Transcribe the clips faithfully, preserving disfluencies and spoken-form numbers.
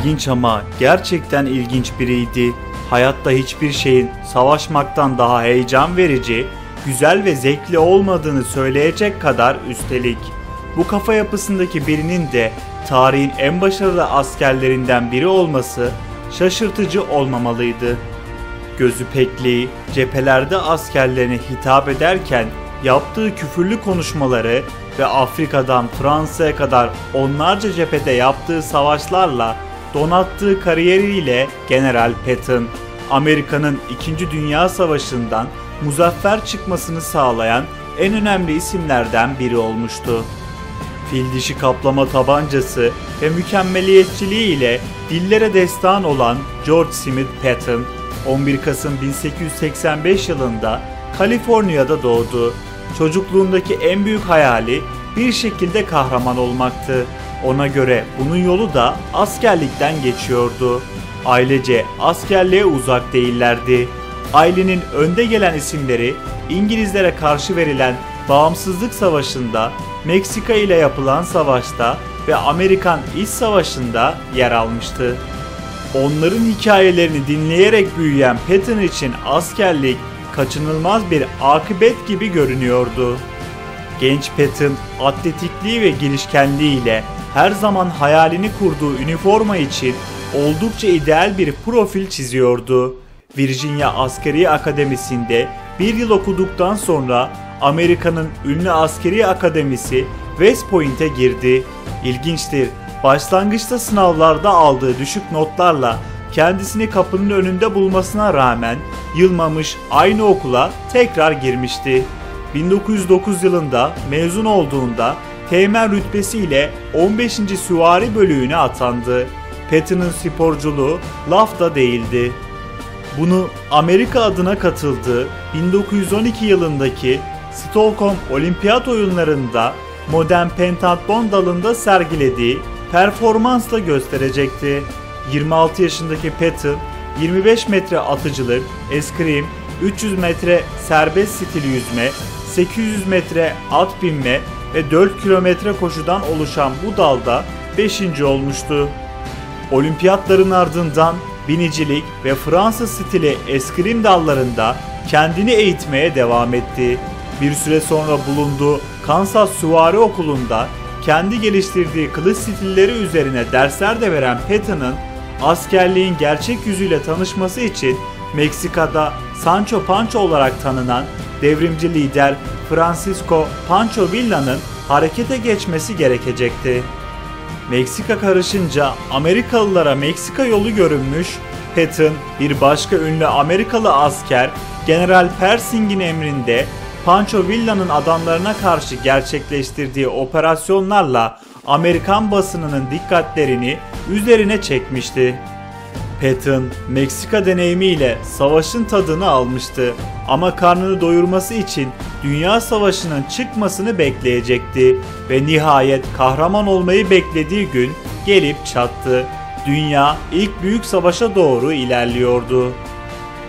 ilginç ama gerçekten ilginç biriydi. Hayatta hiçbir şeyin savaşmaktan daha heyecan verici, güzel ve zevkli olmadığını söyleyecek kadar üstelik. Bu kafa yapısındaki birinin de tarihin en başarılı askerlerinden biri olması şaşırtıcı olmamalıydı. Gözü pekli, cephelerde askerlerine hitap ederken yaptığı küfürlü konuşmaları ve Afrika'dan Fransa'ya kadar onlarca cephede yaptığı savaşlarla donattığı kariyeriyle General Patton, Amerika'nın İkinci Dünya Savaşı'ndan muzaffer çıkmasını sağlayan en önemli isimlerden biri olmuştu. Fil dişi kaplama tabancası ve mükemmeliyetçiliği ile dillere destan olan George Smith Patton, on bir Kasım bin sekiz yüz seksen beş yılında Kaliforniya'da doğdu. Çocukluğundaki en büyük hayali bir şekilde kahraman olmaktı. Ona göre bunun yolu da askerlikten geçiyordu. Ailece askerliğe uzak değillerdi. Ailenin önde gelen isimleri İngilizlere karşı verilen Bağımsızlık Savaşı'nda, Meksika ile yapılan savaşta ve Amerikan İç Savaşı'nda yer almıştı. Onların hikayelerini dinleyerek büyüyen Patton için askerlik kaçınılmaz bir akıbet gibi görünüyordu. Genç Patton, atletikliği ve girişkenliği ile her zaman hayalini kurduğu üniforma için oldukça ideal bir profil çiziyordu. Virginia Askeri Akademisi'nde bir yıl okuduktan sonra Amerika'nın ünlü askeri akademisi West Point'e girdi. İlginçtir, başlangıçta sınavlarda aldığı düşük notlarla kendisini kapının önünde bulmasına rağmen yılmamış, aynı okula tekrar girmişti. bin dokuz yüz dokuz yılında mezun olduğunda teğmen rütbesiyle on beşinci Süvari Bölüğü'ne atandı. Patton'ın sporculuğu laf da değildi. Bunu Amerika adına katıldığı bin dokuz yüz on iki yılındaki Stockholm Olimpiyat Oyunları'nda modern pentatlon dalında sergilediği performansla gösterecekti. yirmi altı yaşındaki Patton, yirmi beş metre atıcılık, eskrim, üç yüz metre serbest stil yüzme, sekiz yüz metre at binme ve dört kilometre koşudan oluşan bu dalda beşinci olmuştu. Olimpiyatların ardından binicilik ve Fransız stili eskrim dallarında kendini eğitmeye devam etti. Bir süre sonra bulunduğu Kansas Süvari Okulu'nda kendi geliştirdiği kılıç stilleri üzerine dersler de veren Patton'ın askerliğin gerçek yüzüyle tanışması için Meksika'da Sancho Pancho olarak tanınan devrimci lider Francisco Pancho Villa'nın harekete geçmesi gerekecekti. Meksika karışınca Amerikalılara Meksika yolu görünmüş, Patton bir başka ünlü Amerikalı asker General Pershing'in emrinde Pancho Villa'nın adamlarına karşı gerçekleştirdiği operasyonlarla Amerikan basınının dikkatlerini üzerine çekmişti. Patton, Meksika deneyimiyle savaşın tadını almıştı ama karnını doyurması için Dünya Savaşı'nın çıkmasını bekleyecekti ve nihayet kahraman olmayı beklediği gün gelip çattı. Dünya ilk büyük savaşa doğru ilerliyordu.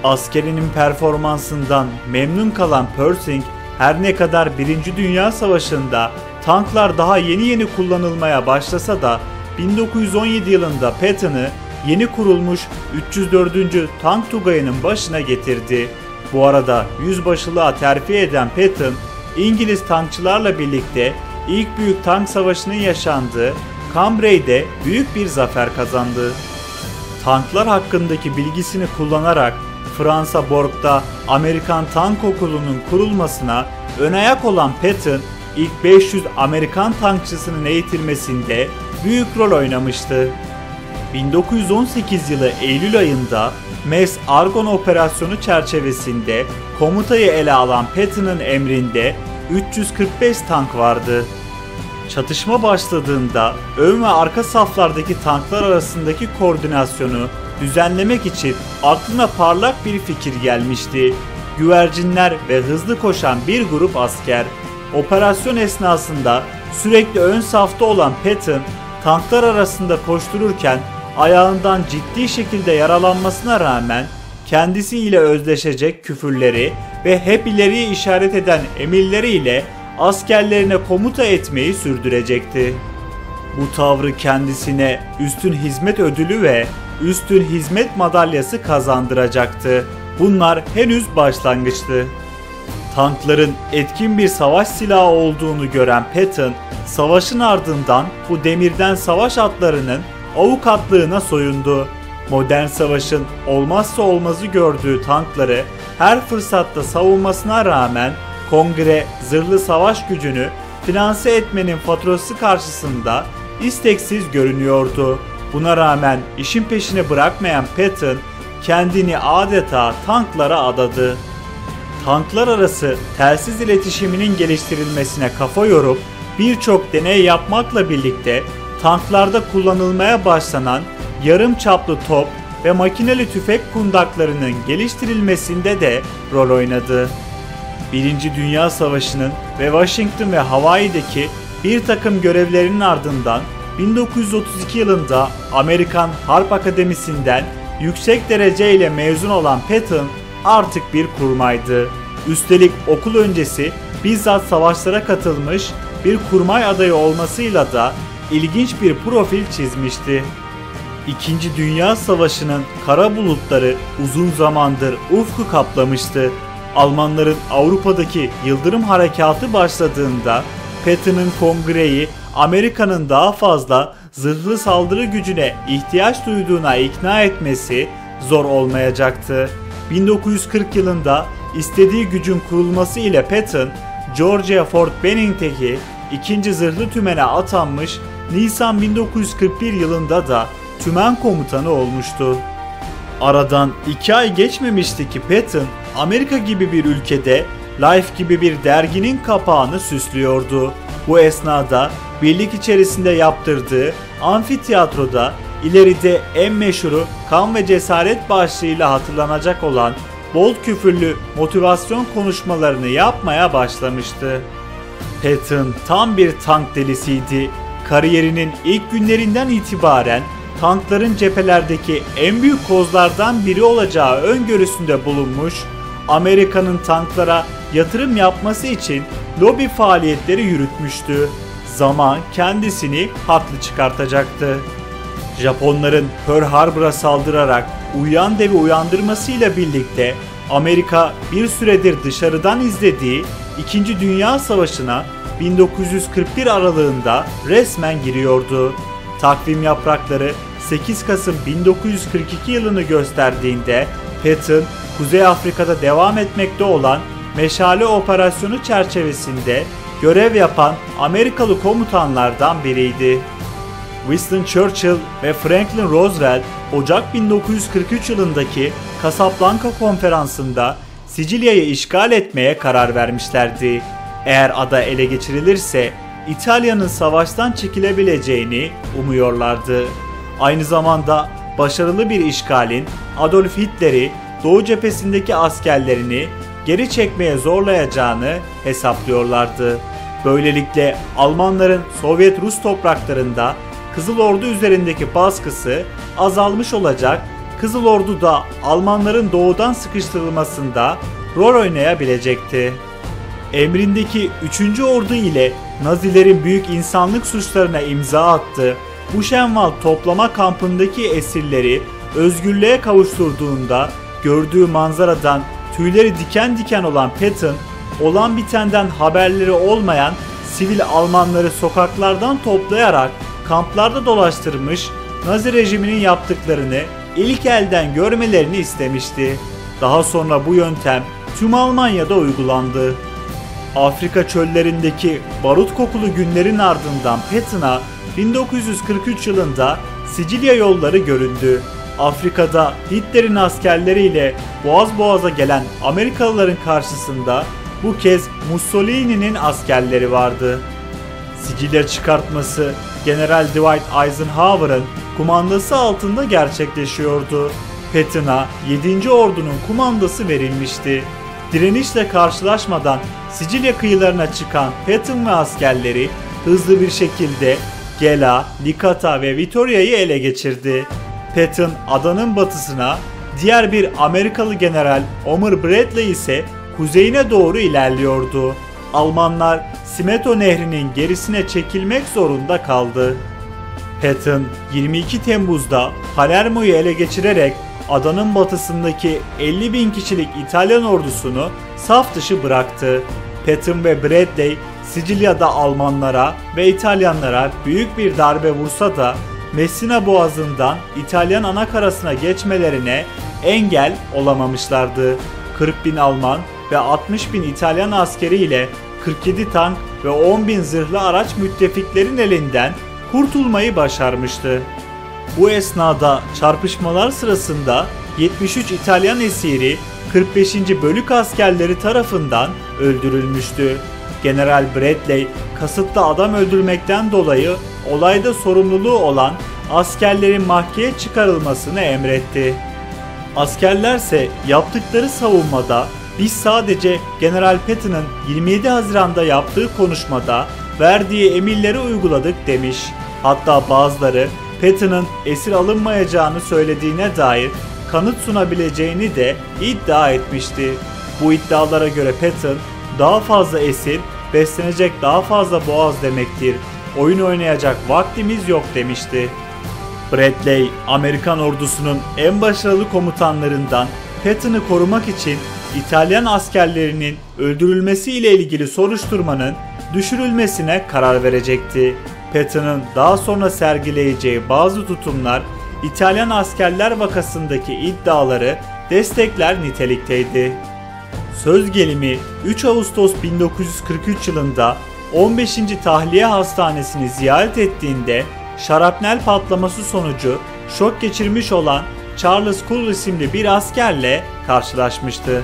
Askerinin performansından memnun kalan Pershing, her ne kadar Birinci Dünya Savaşı'nda tanklar daha yeni yeni kullanılmaya başlasa da bin dokuz yüz on yedi yılında Patton'ı yeni kurulmuş üç yüz dördüncü Tank Tugayı'nın başına getirdi. Bu arada yüzbaşılığa terfi eden Patton, İngiliz tankçılarla birlikte ilk büyük tank savaşının yaşandığı Cambrai büyük bir zafer kazandı. Tanklar hakkındaki bilgisini kullanarak Fransa Borg'da Amerikan Tank Okulu'nun kurulmasına ön ayak olan Patton, ilk beş yüz Amerikan tankçısının eğitilmesinde büyük rol oynamıştı. bin dokuz yüz on sekiz yılı Eylül ayında Mes Argon operasyonu çerçevesinde komutayı ele alan Patton'ın emrinde üç yüz kırk beş tank vardı. Çatışma başladığında ön ve arka saflardaki tanklar arasındaki koordinasyonu düzenlemek için aklına parlak bir fikir gelmişti. Güvercinler ve hızlı koşan bir grup asker. Operasyon esnasında sürekli ön safta olan Patton, tanklar arasında koştururken ayağından ciddi şekilde yaralanmasına rağmen kendisiyle özdeşecek küfürleri ve hep ileriye işaret eden emirleriyle askerlerine komuta etmeyi sürdürecekti. Bu tavrı kendisine üstün hizmet ödülü ve üstün hizmet madalyası kazandıracaktı. Bunlar henüz başlangıçtı. Tankların etkin bir savaş silahı olduğunu gören Patton, savaşın ardından bu demirden savaş atlarının avukatlığına soyundu. Modern savaşın olmazsa olmazı gördüğü tankları her fırsatta savunmasına rağmen Kongre zırhlı savaş gücünü finanse etmenin faturası karşısında isteksiz görünüyordu. Buna rağmen işin peşini bırakmayan Patton kendini adeta tanklara adadı. Tanklar arası telsiz iletişiminin geliştirilmesine kafa yorup birçok deney yapmakla birlikte tanklarda kullanılmaya başlanan yarım çaplı top ve makineli tüfek kundaklarının geliştirilmesinde de rol oynadı. Birinci Dünya Savaşı'nın ve Washington ve Hawaii'deki bir takım görevlerinin ardından bin dokuz yüz otuz iki yılında Amerikan Harp Akademisi'nden yüksek dereceyle mezun olan Patton artık bir kurmaydı. Üstelik okul öncesi bizzat savaşlara katılmış bir kurmay adayı olmasıyla da ilginç bir profil çizmişti. İkinci Dünya Savaşı'nın kara bulutları uzun zamandır ufku kaplamıştı. Almanların Avrupa'daki Yıldırım Harekatı başladığında Patton'ın Kongre'yi Amerika'nın daha fazla zırhlı saldırı gücüne ihtiyaç duyduğuna ikna etmesi zor olmayacaktı. bin dokuz yüz kırk yılında istediği gücün kurulması ile Patton, Georgia Fort Benning'teki ikinci Zırhlı Tümene atanmış, Nisan bin dokuz yüz kırk bir yılında da tümen komutanı olmuştu. Aradan iki ay geçmemişti ki Patton, Amerika gibi bir ülkede Life gibi bir derginin kapağını süslüyordu. Bu esnada birlik içerisinde yaptırdığı amfiteyatroda ileride en meşhuru kan ve cesaret başlığıyla hatırlanacak olan bol küfürlü motivasyon konuşmalarını yapmaya başlamıştı. Patton tam bir tank delisiydi. Kariyerinin ilk günlerinden itibaren tankların cephelerdeki en büyük kozlardan biri olacağı öngörüsünde bulunmuş, Amerika'nın tanklara yatırım yapması için lobi faaliyetleri yürütmüştü. Zaman kendisini haklı çıkartacaktı. Japonların Pearl Harbor'a saldırarak uyuyan devi uyandırmasıyla birlikte Amerika bir süredir dışarıdan izlediği İkinci Dünya Savaşı'na bin dokuz yüz kırk bir aralığında resmen giriyordu. Takvim yaprakları sekiz Kasım bin dokuz yüz kırk iki yılını gösterdiğinde Patton, Kuzey Afrika'da devam etmekte olan Meşale Operasyonu çerçevesinde görev yapan Amerikalı komutanlardan biriydi. Winston Churchill ve Franklin Roosevelt, Ocak bin dokuz yüz kırk üç yılındaki Casablanca Konferansı'nda Sicilya'yı işgal etmeye karar vermişlerdi. Eğer ada ele geçirilirse İtalya'nın savaştan çekilebileceğini umuyorlardı. Aynı zamanda başarılı bir işgalin Adolf Hitler'i Doğu cephesindeki askerlerini geri çekmeye zorlayacağını hesaplıyorlardı. Böylelikle Almanların Sovyet-Rus topraklarında Kızıl Ordu üzerindeki baskısı azalmış olacak, Kızıl Ordu da Almanların doğudan sıkıştırılmasında rol oynayabilecekti. Emrindeki üçüncü Ordu ile Nazilerin büyük insanlık suçlarına imza attı. Buchenwald toplama kampındaki esirleri özgürlüğe kavuşturduğunda gördüğü manzaradan tüyleri diken diken olan Patton, olan bitenden haberleri olmayan sivil Almanları sokaklardan toplayarak kamplarda dolaştırmış, Nazi rejiminin yaptıklarını ilk elden görmelerini istemişti. Daha sonra bu yöntem tüm Almanya'da uygulandı. Afrika çöllerindeki barut kokulu günlerin ardından Patton'a bin dokuz yüz kırk üç yılında Sicilya yolları göründü. Afrika'da Hitler'in askerleriyle boğaz boğaza gelen Amerikalıların karşısında bu kez Mussolini'nin askerleri vardı. Sicilya çıkartması General Dwight Eisenhower'ın kumandası altında gerçekleşiyordu. Patton'a yedinci Ordu'nun kumandası verilmişti. Direnişle karşılaşmadan Sicilya kıyılarına çıkan Patton ve askerleri hızlı bir şekilde Gela, Licata ve Vitoria'yı ele geçirdi. Patton adanın batısına, diğer bir Amerikalı general Omar Bradley ise kuzeyine doğru ilerliyordu. Almanlar Simeto nehrinin gerisine çekilmek zorunda kaldı. Patton yirmi iki Temmuz'da Palermo'yu ele geçirerek adanın batısındaki elli bin kişilik İtalyan ordusunu saf dışı bıraktı. Patton ve Bradley Sicilya'da Almanlara ve İtalyanlara büyük bir darbe vursa da Messina boğazından İtalyan anakarasına geçmelerine engel olamamışlardı. kırk bin Alman ve altmış bin İtalyan askeri ile kırk yedi tank ve on bin zırhlı araç müttefiklerin elinden kurtulmayı başarmıştı. Bu esnada çarpışmalar sırasında yetmiş üç İtalyan esiri kırk beşinci Bölük askerleri tarafından öldürülmüştü. General Bradley kasıtlı adam öldürmekten dolayı olayda sorumluluğu olan askerlerin mahkemeye çıkarılmasını emretti. Askerlerse yaptıkları savunmada "Biz sadece General Patton'ın yirmi yedi Haziran'da yaptığı konuşmada verdiği emirleri uyguladık" demiş. Hatta bazıları Patton'ın esir alınmayacağını söylediğine dair kanıt sunabileceğini de iddia etmişti. Bu iddialara göre Patton daha fazla esir, beslenecek daha fazla boğaz demektir. Oyun oynayacak vaktimiz yok demişti. Bradley, Amerikan ordusunun en başarılı komutanlarından Patton'ı korumak için İtalyan askerlerinin öldürülmesiyle ilgili soruşturmanın düşürülmesine karar verecekti. Patton'ın daha sonra sergileyeceği bazı tutumlar İtalyan askerler vakasındaki iddiaları destekler nitelikteydi. Söz gelimi üç Ağustos bin dokuz yüz kırk üç yılında on beşinci Tahliye Hastanesi'ni ziyaret ettiğinde şarapnel patlaması sonucu şok geçirmiş olan Charles Kull isimli bir askerle karşılaşmıştı.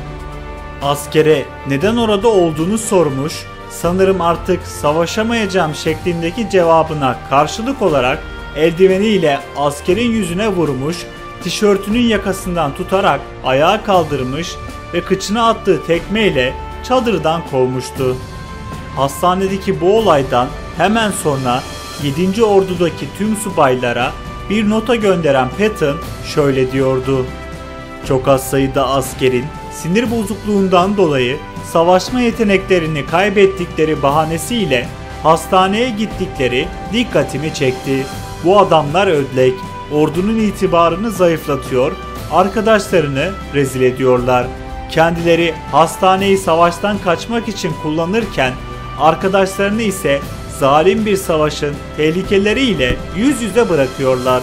Askere neden orada olduğunu sormuş, "Sanırım artık savaşamayacağım" şeklindeki cevabına karşılık olarak eldiveniyle askerin yüzüne vurmuş, tişörtünün yakasından tutarak ayağa kaldırmış ve kıçına attığı tekmeyle çadırdan kovmuştu. Hastanedeki bu olaydan hemen sonra yedinci Ordu'daki tüm subaylara bir nota gönderen Patton şöyle diyordu: "Çok az sayıda askerin sinir bozukluğundan dolayı savaşma yeteneklerini kaybettikleri bahanesiyle hastaneye gittikleri dikkatimi çekti. Bu adamlar ödlek, ordunun itibarını zayıflatıyor, arkadaşlarını rezil ediyorlar. Kendileri hastaneyi savaştan kaçmak için kullanırken arkadaşlarını ise zalim bir savaşın tehlikeleriyle yüz yüze bırakıyorlar.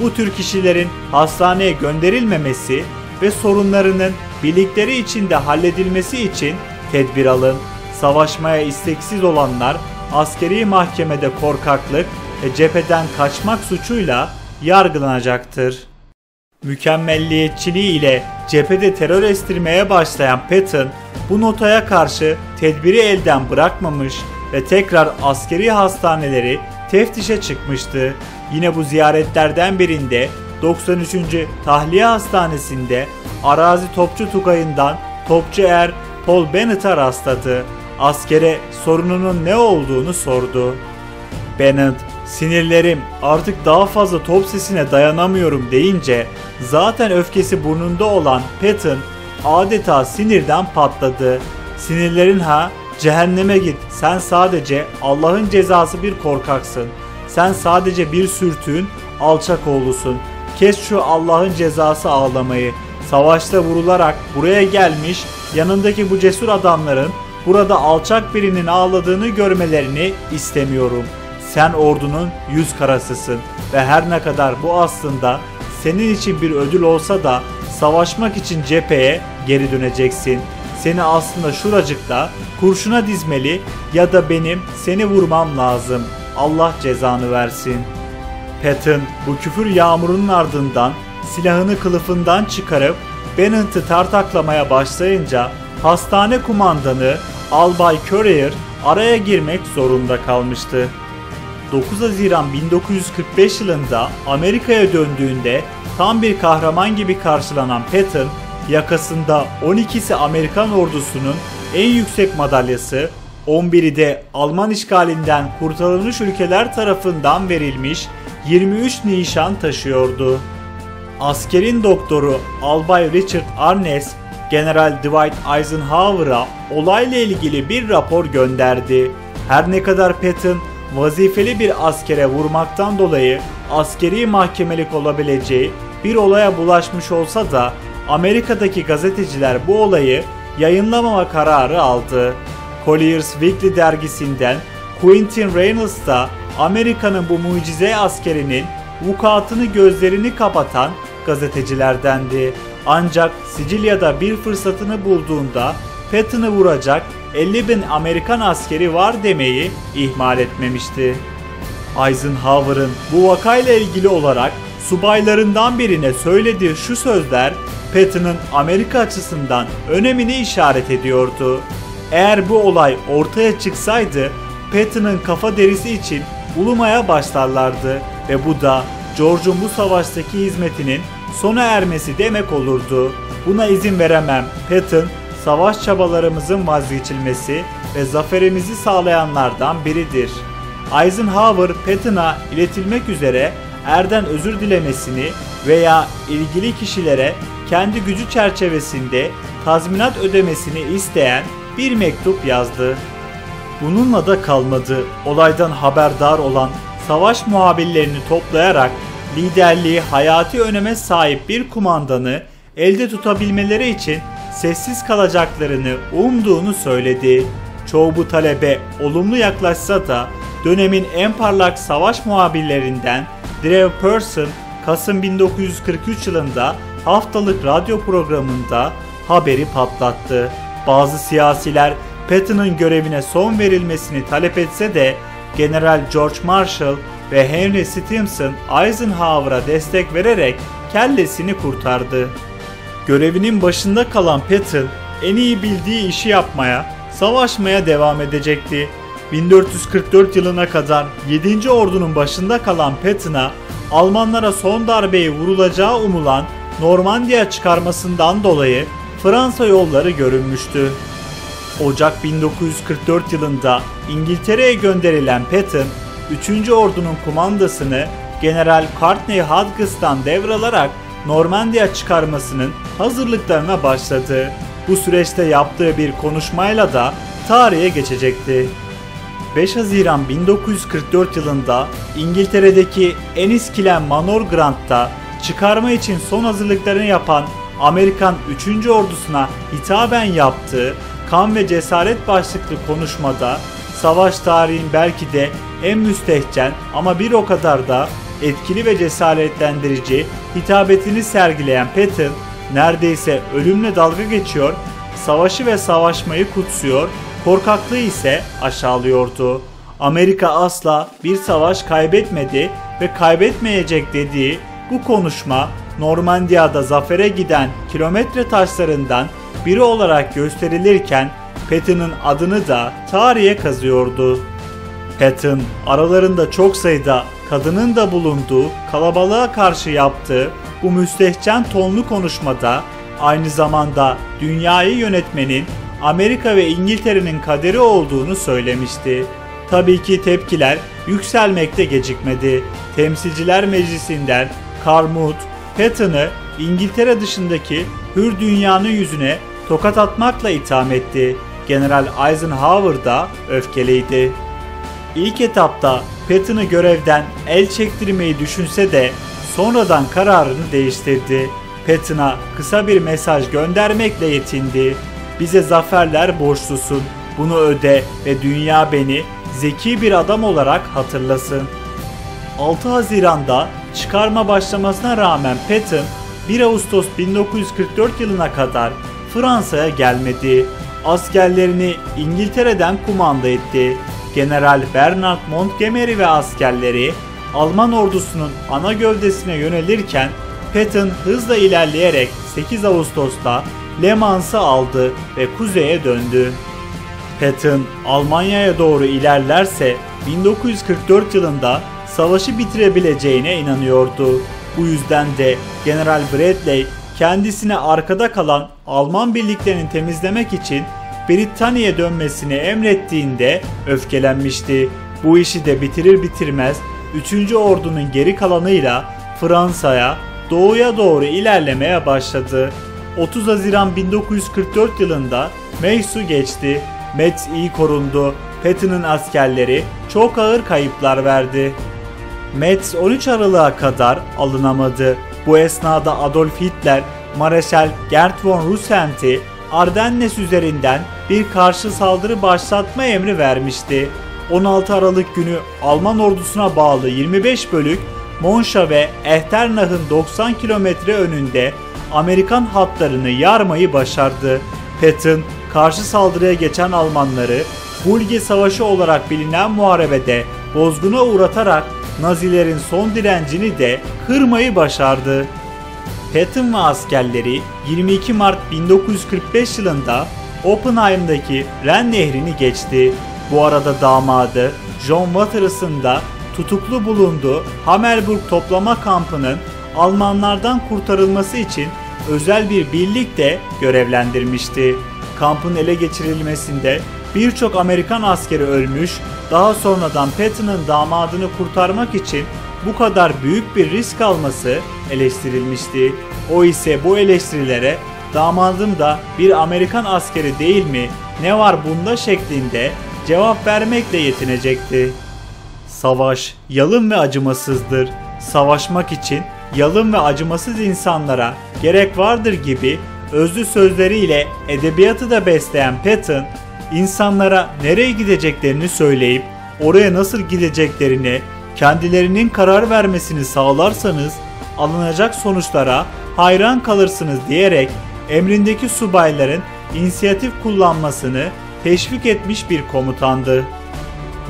Bu tür kişilerin hastaneye gönderilmemesi ve sorunlarının birlikleri içinde halledilmesi için tedbir alın. Savaşmaya isteksiz olanlar askeri mahkemede korkaklık ve cepheden kaçmak suçuyla yargılanacaktır." Mükemmelliyetçiliği ile cephede terör estirmeye başlayan Patton bu notaya karşı tedbiri elden bırakmamış ve tekrar askeri hastaneleri teftişe çıkmıştı. Yine bu ziyaretlerden birinde doksan üçüncü Tahliye Hastanesi'nde arazi topçu tugayından topçu er Paul Bennett'a rastladı. Askere sorununun ne olduğunu sordu. Bennett, "Sinirlerim artık daha fazla top sesine dayanamıyorum" deyince zaten öfkesi burnunda olan Patton adeta sinirden patladı. "Sinirlerin ha? Cehenneme git. Sen sadece Allah'ın cezası bir korkaksın. Sen sadece bir sürtüğün alçak oğlusun. Kes şu Allah'ın cezası ağlamayı. Savaşta vurularak buraya gelmiş yanındaki bu cesur adamların burada alçak birinin ağladığını görmelerini istemiyorum. Sen ordunun yüz karasısın ve her ne kadar bu aslında senin için bir ödül olsa da savaşmak için cepheye geri döneceksin. Seni aslında şuracıkta kurşuna dizmeli ya da benim seni vurmam lazım. Allah cezanı versin." Patton bu küfür yağmurunun ardından silahını kılıfından çıkarıp Bennett'ı tartaklamaya başlayınca hastane kumandanı Albay Currier araya girmek zorunda kalmıştı. dokuz Haziran bin dokuz yüz kırk beş yılında Amerika'ya döndüğünde tam bir kahraman gibi karşılanan Patton, yakasında on ikisi Amerikan ordusunun en yüksek madalyası, on biri de Alman işgalinden kurtarılmış ülkeler tarafından verilmiş yirmi üç nişan taşıyordu. Askerin doktoru Albay Richard Arnes, General Dwight Eisenhower'a olayla ilgili bir rapor gönderdi. Her ne kadar Patton vazifeli bir askere vurmaktan dolayı askeri mahkemelik olabileceği bir olaya bulaşmış olsa da Amerika'daki gazeteciler bu olayı yayınlamama kararı aldı. Collier's Weekly dergisinden Quentin Reynolds da Amerika'nın bu mucize askerinin vukuatını gözlerini kapatan gazetecilerdendi. Ancak Sicilya'da bir fırsatını bulduğunda Patton'ı vuracak elli bin Amerikan askeri var demeyi ihmal etmemişti. Eisenhower'ın bu vakayla ilgili olarak subaylarından birine söylediği şu sözler Patton'ın Amerika açısından önemini işaret ediyordu. Eğer bu olay ortaya çıksaydı Patton'ın kafa derisi için ulumaya başlarlardı ve bu da George'un bu savaştaki hizmetinin sona ermesi demek olurdu. Buna izin veremem. Patton, savaş çabalarımızın vazgeçilmesi ve zaferimizi sağlayanlardan biridir. Eisenhower, Patton'a iletilmek üzere Erden özür dilemesini veya ilgili kişilere kendi gücü çerçevesinde tazminat ödemesini isteyen bir mektup yazdı. Bununla da kalmadı. Olaydan haberdar olan savaş muhabirlerini toplayarak liderliği hayati öneme sahip bir kumandanı elde tutabilmeleri için sessiz kalacaklarını umduğunu söyledi. Çoğu bu talebe olumlu yaklaşsa da dönemin en parlak savaş muhabirlerinden Drew Pearson, Kasım bin dokuz yüz kırk üç yılında haftalık radyo programında haberi patlattı. Bazı siyasiler Patton'ın görevine son verilmesini talep etse de General George Marshall ve Henry Stimson Eisenhower'a destek vererek kellesini kurtardı. Görevinin başında kalan Patton en iyi bildiği işi yapmaya, savaşmaya devam edecekti. bin dört yüz kırk dört yılına kadar yedinci Ordu'nun başında kalan Patton'a Almanlara son darbeyi vurulacağı umulan Normandiya çıkarmasından dolayı Fransa yolları görünmüştü. Ocak bin dokuz yüz kırk dört yılında İngiltere'ye gönderilen Patton, üçüncü Ordu'nun kumandasını General Courtney Hodges'tan devralarak Normandiya çıkarmasının hazırlıklarına başladı. Bu süreçte yaptığı bir konuşmayla da tarihe geçecekti. beş Haziran bin dokuz yüz kırk dört yılında İngiltere'deki Enniskillen Manor Grant'ta çıkarma için son hazırlıklarını yapan Amerikan üçüncü Ordusu'na hitaben yaptığı Kan ve Cesaret başlıklı konuşmada savaş tarihin belki de en müstehcen ama bir o kadar da etkili ve cesaretlendirici hitabetini sergileyen Patton neredeyse ölümle dalga geçiyor, savaşı ve savaşmayı kutsuyor, korkaklığı ise aşağılıyordu. Amerika asla bir savaş kaybetmedi ve kaybetmeyecek dediği bu konuşma Normandiya'da zafere giden kilometre taşlarından biri olarak gösterilirken Patton'ın adını da tarihe kazıyordu. Patton aralarında çok sayıda kadının da bulunduğu kalabalığa karşı yaptığı bu müstehcen tonlu konuşmada aynı zamanda dünyayı yönetmenin Amerika ve İngiltere'nin kaderi olduğunu söylemişti. Tabii ki tepkiler yükselmekte gecikmedi. Temsilciler Meclisi'nden Karl Mundt, Patton'ı İngiltere dışındaki hür dünyanın yüzüne tokat atmakla itham etti. General Eisenhower da öfkeliydi. İlk etapta Patton'ı görevden el çektirmeyi düşünse de sonradan kararını değiştirdi. Patton'a kısa bir mesaj göndermekle yetindi. Bize zaferler borçlusun, bunu öde ve dünya beni zeki bir adam olarak hatırlasın. altı Haziran'da çıkarma başlamasına rağmen Patton bir Ağustos bin dokuz yüz kırk dört yılına kadar Fransa'ya gelmedi. Askerlerini İngiltere'den kumanda etti. General Bernard Montgomery ve askerleri Alman ordusunun ana gövdesine yönelirken Patton hızla ilerleyerek sekiz Ağustos'ta Le Mans'ı aldı ve kuzeye döndü. Patton Almanya'ya doğru ilerlerse bin dokuz yüz kırk dört yılında savaşı bitirebileceğine inanıyordu. Bu yüzden de General Bradley kendisine arkada kalan Alman birliklerini temizlemek için Britanya'ya dönmesini emrettiğinde öfkelenmişti. Bu işi de bitirir bitirmez üçüncü Ordu'nun geri kalanıyla Fransa'ya doğuya doğru ilerlemeye başladı. otuz Haziran bin dokuz yüz kırk dört yılında Metz'u geçti. Metz iyi korundu. Patton'ın askerleri çok ağır kayıplar verdi. Metz on üç Aralık'a kadar alınamadı. Bu esnada Adolf Hitler, Mareşal Gerd von Rundstedt'e Ardennes üzerinden bir karşı saldırı başlatma emri vermişti. on altı Aralık günü Alman ordusuna bağlı yirmi beş bölük Monşa ve Echternach'ın doksan kilometre önünde Amerikan hatlarını yarmayı başardı. Patton, karşı saldırıya geçen Almanları Bulge Savaşı olarak bilinen muharebede bozguna uğratarak Nazilerin son direncini de kırmayı başardı. Patton ve askerleri yirmi iki Mart bin dokuz yüz kırk beş yılında Oppenheim'daki Ren nehrini geçti. Bu arada damadı John Waters'ın da tutuklu bulunduğu Hammelburg toplama kampının Almanlardan kurtarılması için özel bir birlik de görevlendirmişti. Kampın ele geçirilmesinde birçok Amerikan askeri ölmüş, daha sonradan Patton'ın damadını kurtarmak için bu kadar büyük bir risk alması eleştirilmişti. O ise bu eleştirilere "Damadım da bir Amerikan askeri değil mi? Ne var bunda?" şeklinde cevap vermekle yetinecekti. Savaş yalın ve acımasızdır. Savaşmak için yalın ve acımasız insanlara gerek vardır gibi özlü sözleriyle edebiyatı da besleyen Patton, insanlara nereye gideceklerini söyleyip oraya nasıl gideceklerini kendilerinin karar vermesini sağlarsanız alınacak sonuçlara hayran kalırsınız diyerek emrindeki subayların inisiyatif kullanmasını teşvik etmiş bir komutandı.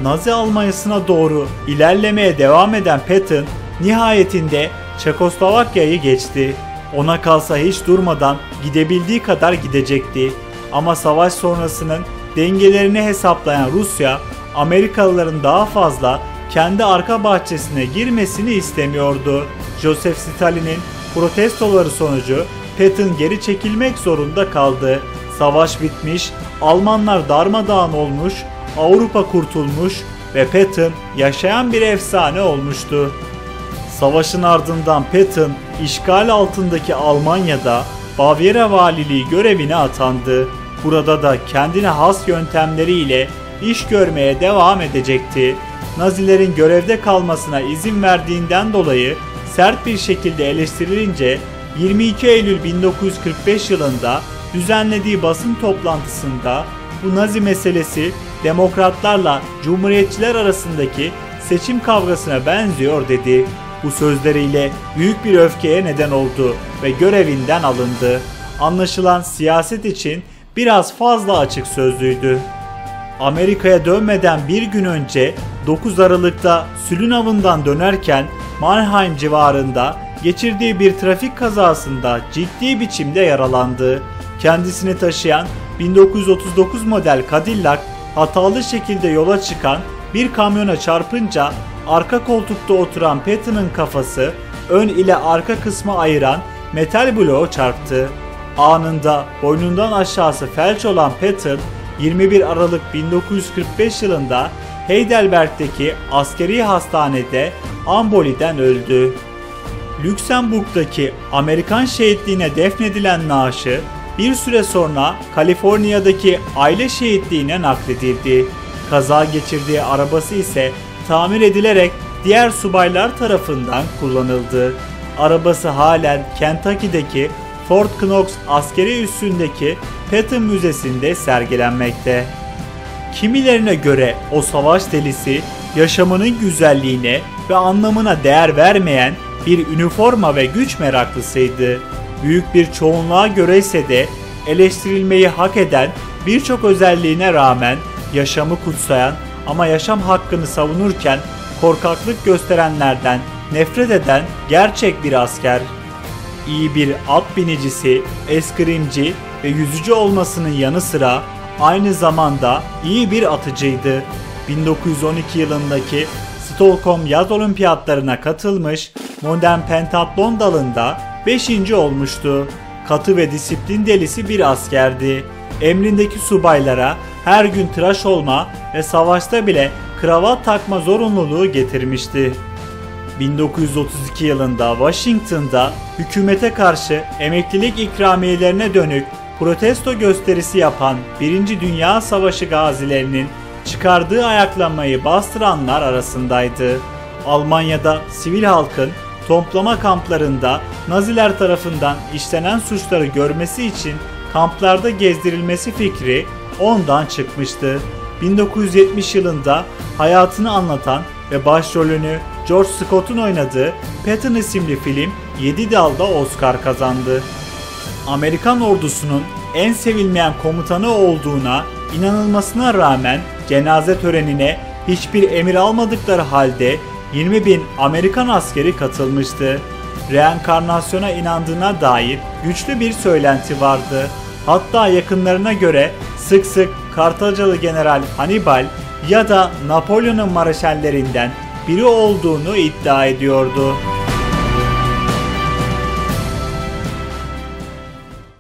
Nazi Almanyası'na doğru ilerlemeye devam eden Patton nihayetinde Çekoslovakya'yı geçti. Ona kalsa hiç durmadan gidebildiği kadar gidecekti. Ama savaş sonrasının dengelerini hesaplayan Rusya, Amerikalıların daha fazla kendi arka bahçesine girmesini istemiyordu. Joseph Stalin'in protestoları sonucu Patton geri çekilmek zorunda kaldı. Savaş bitmiş, Almanlar darmadağın olmuş, Avrupa kurtulmuş ve Patton yaşayan bir efsane olmuştu. Savaşın ardından Patton işgal altındaki Almanya'da Bavyera valiliği görevine atandı. Burada da kendine has yöntemleriyle iş görmeye devam edecekti. Nazilerin görevde kalmasına izin verdiğinden dolayı sert bir şekilde eleştirilince yirmi iki Eylül bin dokuz yüz kırk beş yılında düzenlediği basın toplantısında bu Nazi meselesi demokratlarla cumhuriyetçiler arasındaki seçim kavgasına benziyor dedi. Bu sözleriyle büyük bir öfkeye neden oldu ve görevinden alındı. Anlaşılan siyaset için biraz fazla açık sözlüydü. Amerika'ya dönmeden bir gün önce dokuz Aralık'ta sülün avından dönerken Mannheim civarında geçirdiği bir trafik kazasında ciddi biçimde yaralandı. Kendisini taşıyan bin dokuz yüz otuz dokuz model Cadillac hatalı şekilde yola çıkan bir kamyona çarpınca arka koltukta oturan Patton'ın kafası ön ile arka kısmı ayıran metal bloğa çarptı. Anında boynundan aşağısı felç olan Patton yirmi bir Aralık bin dokuz yüz kırk beş yılında Heidelberg'deki askeri hastanede amboliden öldü. Lüksemburg'daki Amerikan şehitliğine defnedilen naaşı bir süre sonra Kaliforniya'daki aile şehitliğine nakledildi. Kaza geçirdiği arabası ise tamir edilerek diğer subaylar tarafından kullanıldı. Arabası halen Kentucky'deki Fort Knox askeri üssündeki Patton Müzesi'nde sergilenmekte. Kimilerine göre o savaş delisi yaşamının güzelliğine ve anlamına değer vermeyen bir üniforma ve güç meraklısıydı. Büyük bir çoğunluğa göre ise de eleştirilmeyi hak eden birçok özelliğine rağmen yaşamı kutsayan ama yaşam hakkını savunurken korkaklık gösterenlerden nefret eden gerçek bir asker. İyi bir at binicisi, eskrimci ve yüzücü olmasının yanı sıra aynı zamanda iyi bir atıcıydı. bin dokuz yüz on iki yılındaki Stockholm Yaz Olimpiyatlarına katılmış, modern pentatlon dalında beşinci olmuştu. Katı ve disiplin delisi bir askerdi. Emrindeki subaylara her gün tıraş olma ve savaşta bile kravat takma zorunluluğu getirmişti. bin dokuz yüz otuz iki yılında Washington'da hükümete karşı emeklilik ikramiyelerine dönük protesto gösterisi yapan Birinci Dünya Savaşı gazilerinin çıkardığı ayaklanmayı bastıranlar arasındaydı. Almanya'da sivil halkın toplama kamplarında Naziler tarafından işlenen suçları görmesi için kamplarda gezdirilmesi fikri ondan çıkmıştı. bin dokuz yüz yetmiş yılında hayatını anlatan ve başrolünü George Scott'un oynadığı Patton isimli film yedi dalda Oscar kazandı. Amerikan ordusunun en sevilmeyen komutanı olduğuna inanılmasına rağmen cenaze törenine hiçbir emir almadıkları halde yirmi bin Amerikan askeri katılmıştı. Reenkarnasyona inandığına dair güçlü bir söylenti vardı. Hatta yakınlarına göre sık sık Kartacalı General Hannibal ya da Napolyon'un mareşallerinden biri olduğunu iddia ediyordu.